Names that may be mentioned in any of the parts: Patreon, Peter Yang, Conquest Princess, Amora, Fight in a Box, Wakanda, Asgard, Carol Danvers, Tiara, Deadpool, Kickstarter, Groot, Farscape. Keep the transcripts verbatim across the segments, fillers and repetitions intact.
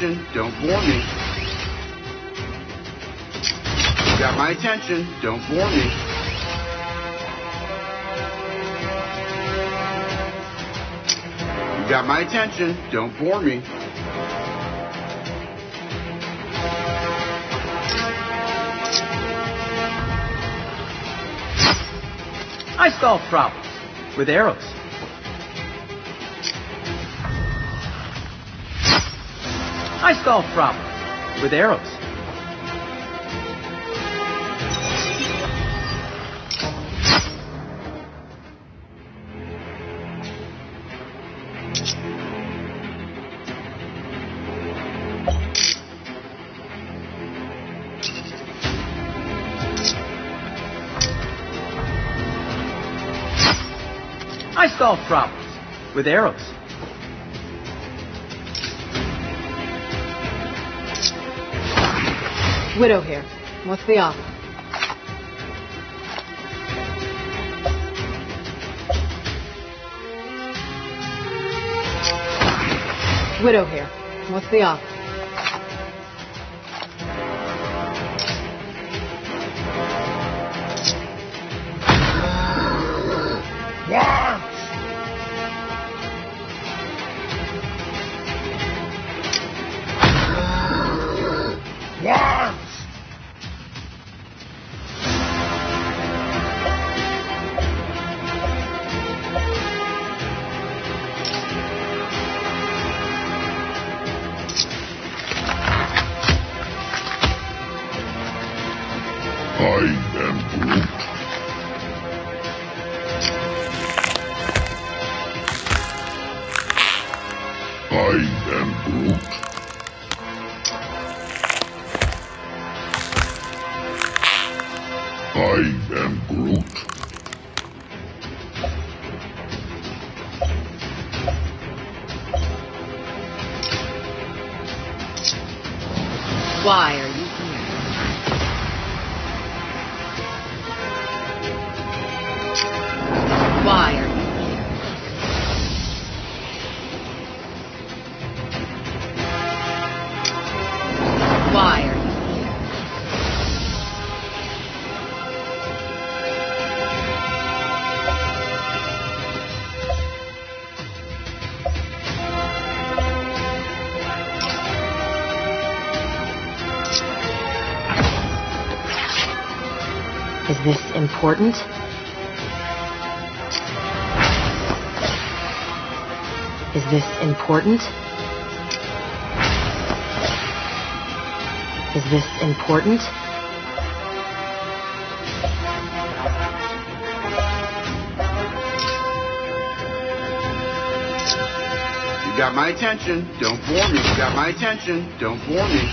attention. Don't bore me. You got my attention. Don't bore me. You got my attention. Don't bore me. I solve problems with arrows. I solve problems with arrows. I solve problems with arrows. Widow here. What's the offer? Widow here. What's the offer? What? What? Why are you here? Why are you here? Why are you Is this important? Is this important? Is this important? You got my attention. Don't bore me. You got my attention. Don't bore me.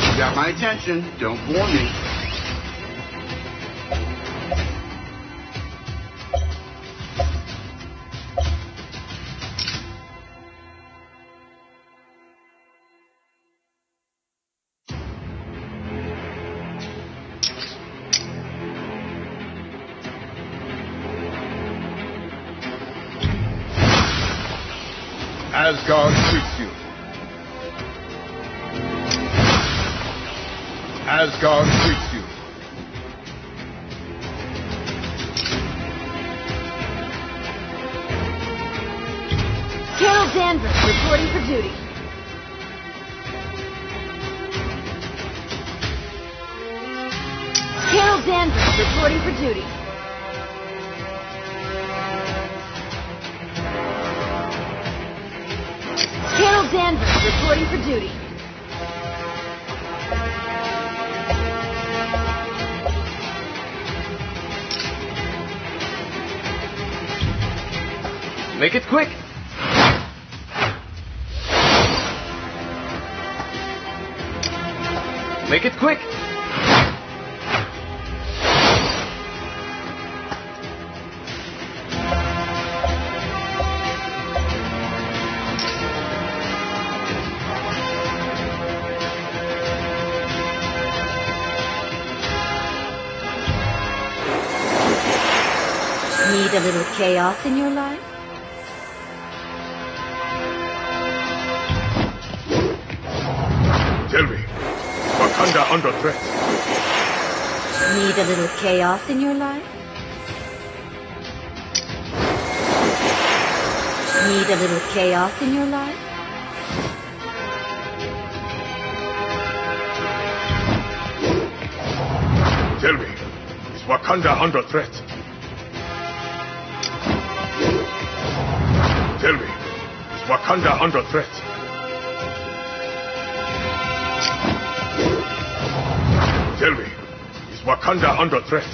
You got my attention. Don't bore me. Asgard seeks you. Asgard seeks you. Carol Danvers reporting for duty. Carol Danvers reporting for duty. Carol Danvers reporting for duty. Make it quick! Make it quick! Need a little chaos in your life? Wakanda under threat. Need a little chaos in your life? Need a little chaos in your life? Tell me, is Wakanda under threat? Tell me, is Wakanda under threat? Tell me, is Wakanda under threat?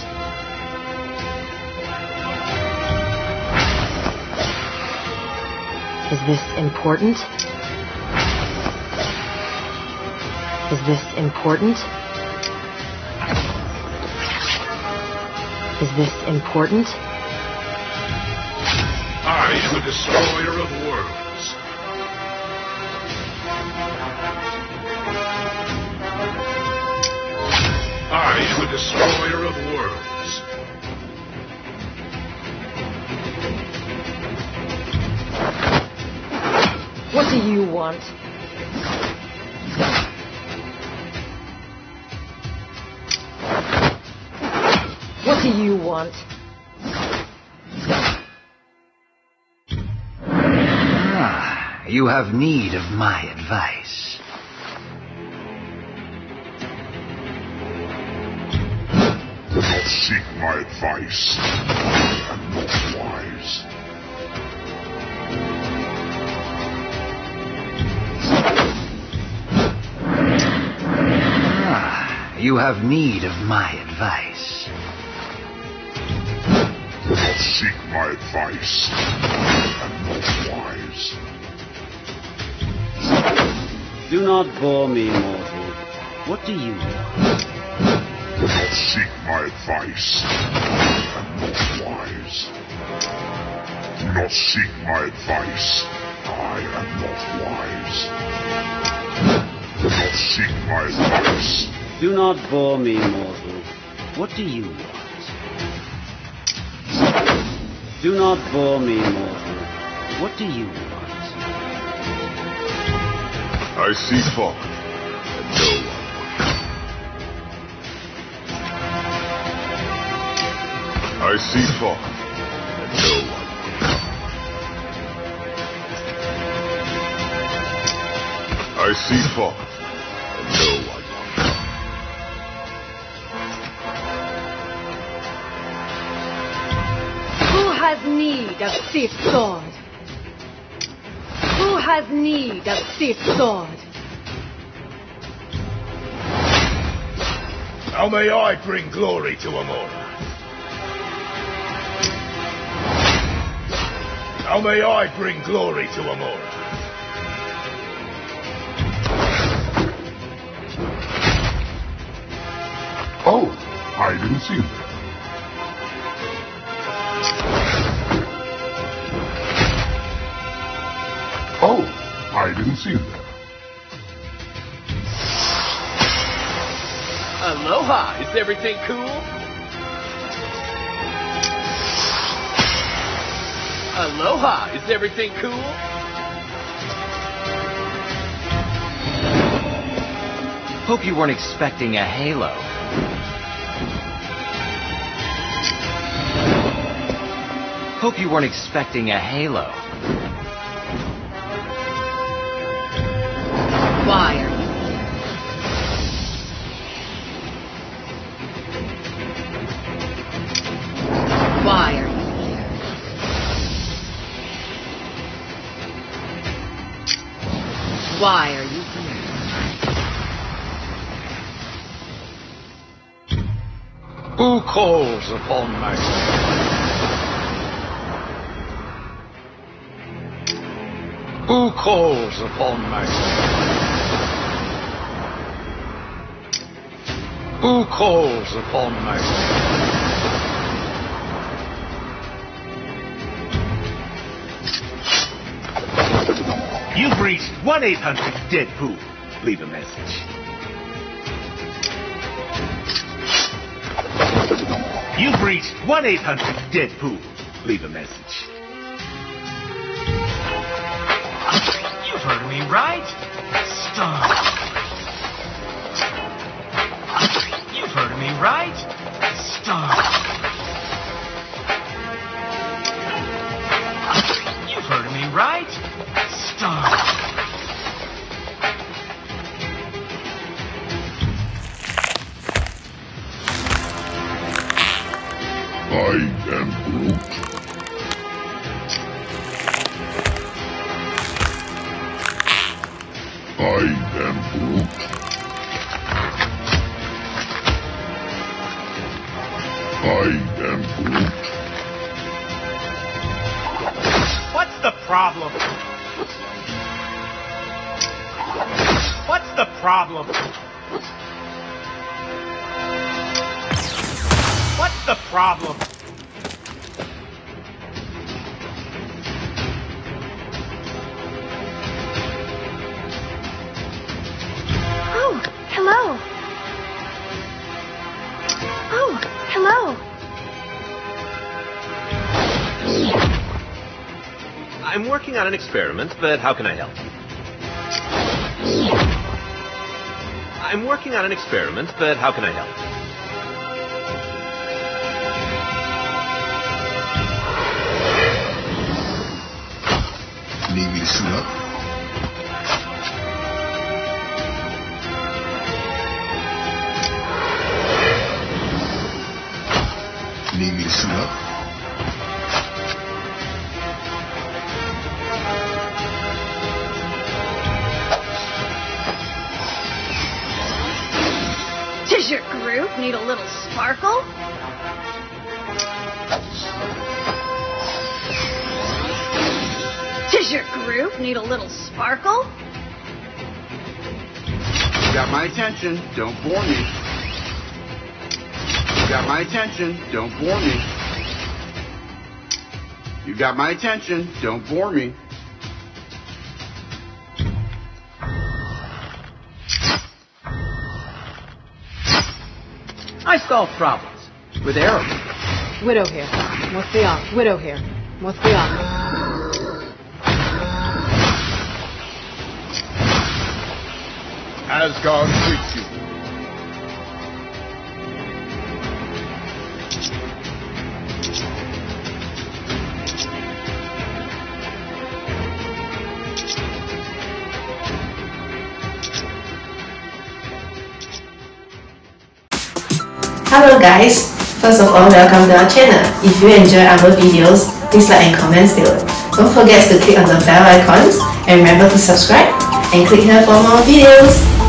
Is this important? Is this important? Is this important? I am the destroyer of worlds. I am the destroyer of worlds. What do you want? What do you want? Ah, you have need of my advice. Seek my advice. I am not wise. Ah, you have need of my advice. Seek my advice. I am not wise. Do not bore me, mortal. What do you want? Seek my advice. I am not wise. Do not seek my advice. I am not wise. Do not seek my advice. Do not bore me, mortal. What do you want? Do not bore me, mortal. What do you want? I see fog, and no one. I see fog, and no one. I see fog, and no one. Who has need of this sword? Who has need of this sword? How may I bring glory to Amora? How may I bring glory to Amora? Oh, I didn't see that. Oh, I didn't see that. Aloha! Is everything cool? Aloha! Is everything cool? Hope you weren't expecting a halo. Hope you weren't expecting a halo. Why are you here? Why are you here? Why are you here? Who calls upon myself? Who calls upon myself? Who calls upon myself? You've reached one eight hundred Deadpool. Leave a message. You've reached one eight hundred Deadpool. Leave a message. You've heard me right. Stop. I am Groot. I am Groot. I am Groot. What's the problem? What's the problem? What's the problem? Oh, hello. Oh, hello. I'm working on an experiment, but how can I help? I'm working on an experiment, but how can I help? Need me to suit up? Need me to suit up? Does your group need a little sparkle? Does your group need a little sparkle? You got my attention. Don't bore me. You got my attention. Don't bore me. You got my attention. Don't bore me. I solve problems with arrows. Widow here. Must be on. Widow here. Must be on. Asgard greets you. Hello guys! First of all, welcome to our channel. If you enjoy our videos, please like and comment below. Don't forget to click on the bell icons and remember to subscribe and click here for more videos.